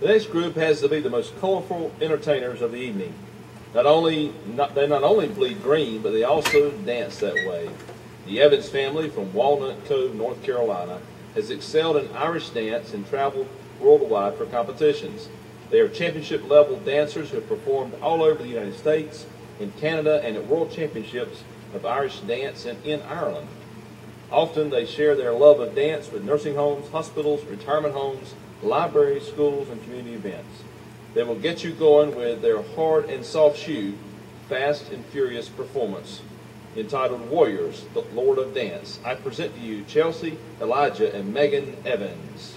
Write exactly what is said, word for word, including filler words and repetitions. The next group has to be the most colorful entertainers of the evening. Not only, not, they not only bleed green, but they also dance that way. The Evans family from Walnut Cove, North Carolina, has excelled in Irish dance and traveled worldwide for competitions. They are championship-level dancers who have performed all over the United States, in Canada, and at world championships of Irish dance and in Ireland. Often they share their love of dance with nursing homes, hospitals, retirement homes, libraries, schools, and community events. They will get you going with their hard and soft shoe, fast and furious performance. Entitled Warriors, the Lord of Dance, I present to you Chelsea, Elijah, and Megan Evans.